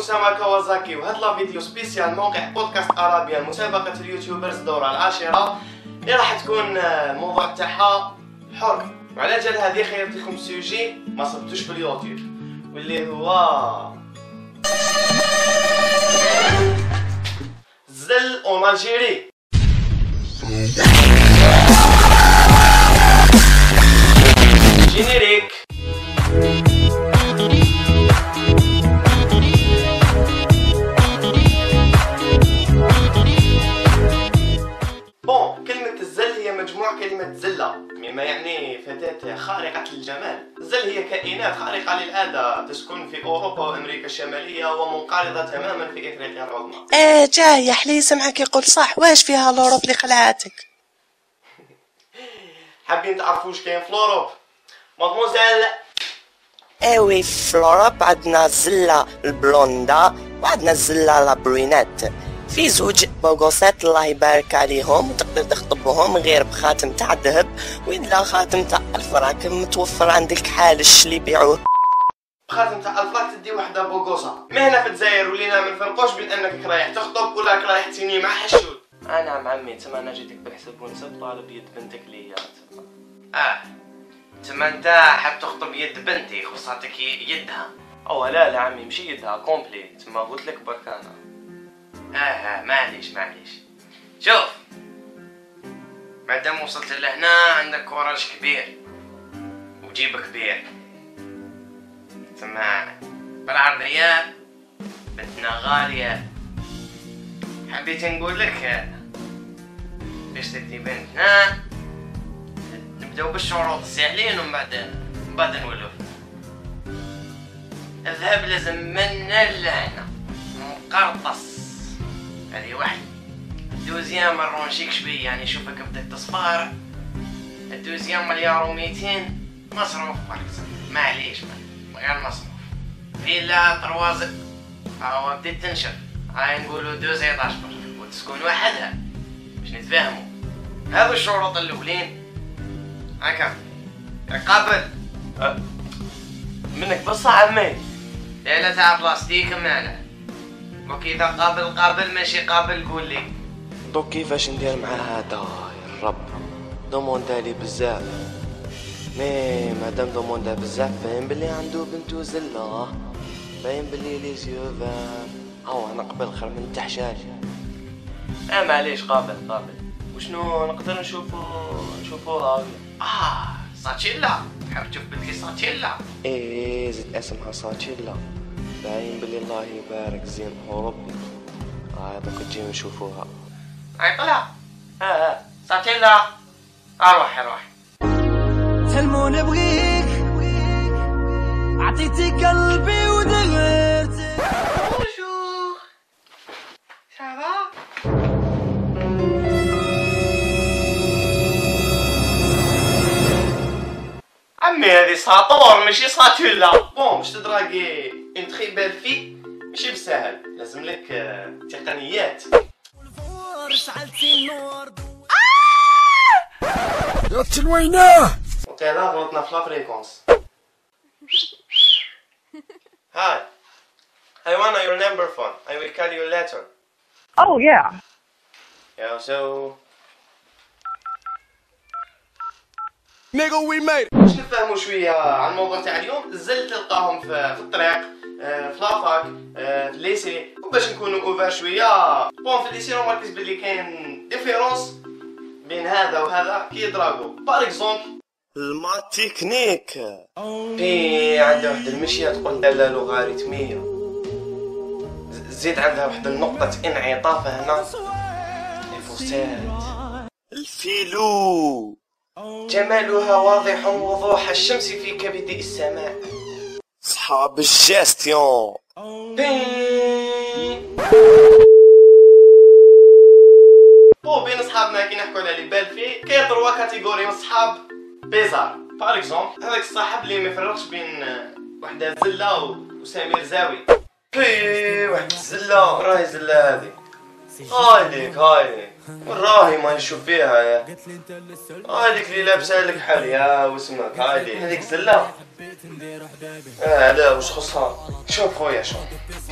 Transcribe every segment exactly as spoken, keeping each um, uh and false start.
أسامة كاوازاكي، وهذا فيديو سبيسيال موقع بودكاست أرابيا مسابقة اليوتيوبرز الدورة العاشرة اللي راح تكون موضوع تاعها حر. وعلى جال هذه خيرت لكم سوجي ما صبتوش في اليوتيوب واللي هو زل اون الجيري. جينيريك بون. كلمة الزل هي مجموع كلمة زلة مما يعني فتاة خارقة للجمال. الزل هي كائنات خارقة للعادة تسكن في أوروبا وأمريكا الشمالية ومنقرضة تماما في إفريقيا العظمى. إيه جاي يا حلي سمعك يقول صح، واش فيها لوروب اللي خلعاتك؟ حابين تعرفوا واش كاين في لوروب؟ مادموزيل ايوي في لوروب عندنا الزلة البلوندا وعندنا الزلة لابرينات، في زوج بوغوسات الله يبارك عليهم وتقدر تخطبهم غير بخاتم تاع الذهب ولا خاتم تاع ألف راك متوفر عند الكحالش اللي يبيعوه. بخاتم تاع ألف راك تدي وحده بوغوسة. مهنا في الجزائر ولينا ما نفرقوش بين انك رايح تخطب ولا رايح تيني مع حشود. اه نعم عمي، تما انا جيتك بالحساب ونسب طالب يد بنتك ليا تما. اه تما نتا حاب تخطب يد بنتي خصاتك يدها. او لا لا عمي مشي يدها كومبلي، تما قلت لك برك انا. اه اه معليش معليش. شوف مادام وصلت لهنا عندك كوراج كبير وجيب كبير، تما بالعرضية بنتنا غالية، حبيت نقول لك باش تدي بنتنا نبداو بالشروط الساهلين ومن بعد من بعد نولو. الذهب لازم منا لهنا مقرطس، هذه واحد. الدوزيام الرونشيك شبيه يعني شوفك بدك تصفار. الدوزيام مليار وميتين مصروف برك صافي، معليش غير مصروف. فيلا طروازق هاو بديت تنشر، هاي نقولو دوز ايطاج برك وتسكن وحدها باش نتفاهمو. هاذو الشروط الاولين هاكا قابل أه. منك بصح عمي ليلة تاع بلاستيك معنا، وكذا قابل قابل ماشي قابل قول لي دوك كيفاش ندير مع هذا. يا رب دوموندالي بزاف، مي مادام دوموندا بزاف باين بلي عنده بنتو زله، باين بلي لي زيوفا او انا قبل خير من التحشاج. اه معليش قابل قابل وشنو نقدر نشوفو نشوفو راوي. اه ساتيلا، حاب تشوف بنتي ساتيلا؟ ايه زيد اسمها ساتيلا، باين بلي الله يبارك زين اوروبي. هاي دوك تجي نشوفوها. هاي طلع اه اه ساتيلا اروح اروح. تلمو نبغيك عطيتي قلبي ودغرتي. بونجور سافا عمي، هذه ساطور ماشي ساتيلا. بون باش تدراكي اون تخي بال في ماشي بسهل، لازم لك تقنيات. يا تلويناه وكالا غلطنا في لافريكونس. هاي I want your number phone. I will call you later. Oh yeah. Yeah so Nigga we made it. باش نفهموا شويه عن الموضوع تاع اليوم، الزل تلقاهم في الطريق في لافاك في الليسي. وباش نكونوا اوفر شويه بون في الليسي نركز بلي كاين ديفيرونس بين هذا وهذا كي يضربوا. باغ اكزومبل الماتيكنيك في عندها واحد المشيه تقول لا لوغاريتميه، زيد عندها واحد النقطه انعطاف هنا الفوسات. الفيلو جمالها واضح وضوح الشمس في كبد السماء. صحاب الجستيون بو بين صحابنا كي نحكوا على لي بالفي كاين تروا كاتيجوري من صحاب بيزار. باغ اكزومبل هذاك الصاحب اللي ما يفرقش بين وحده زله وسمير زاوي. بي واحد الزله راهي زله هذه. هايليك هايليك والراهي ما نشوف فيها هذيك اللي لابسها لك حاليا واسمك هذه هذيك الزله هذا واش خصها. شوف خويا شوف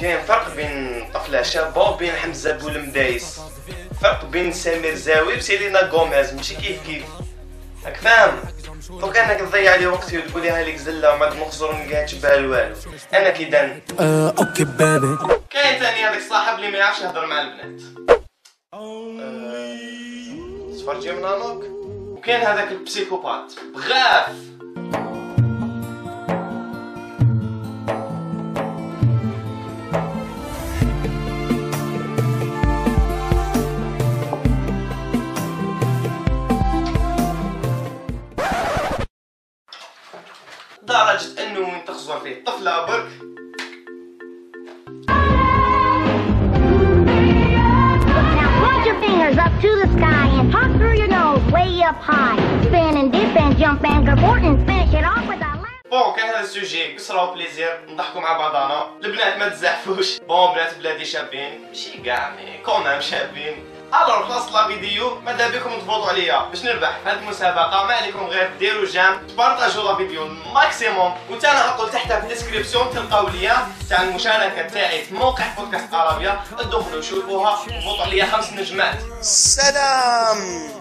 كاين فرق بين طفله شابه وبين حمزه بولمدايس، فرق بين سمير زاوي وسيلينا غوميز ماشي كيف كيف راك فاهم. دوك انا كنضيع لي وقتي وتقول لي هاليك زله وما نخزر نقعدش بها والو. انا كي دان اوكي بابي. كاين ثاني هذاك الصاحب اللي ما يعرفش يهضر مع البنات تفرجي من هناك. وكاين هذاك البسيكوبات بغاف. لدرجة انه وين تخزر فيه طفلة برك up to the sky and pop through your nose way up high. Spin and dip and jump and gabort and finish it off with a laugh. بون كان هذا السوجي كسروا بليزير نضحكوا مع بعضنا. البنات ما تزعفوش بون بنات بلادي شابين ماشي كاع مي كومام شابين. الو خلاص لا فيديو ماذا بكم تفوتوا عليا باش نربح هذه المسابقه. ما عليكم غير ديروا جام تبارطاجوا لا فيديو ماكسيموم. وانت انا هقول تحتها في الديسكريبسيون تلقاو ليا تاع المشاركه تاعي في موقع بودكاست عربيه. ادخلوا شوفوها وفوتوا عليا خمس نجمات. سلام.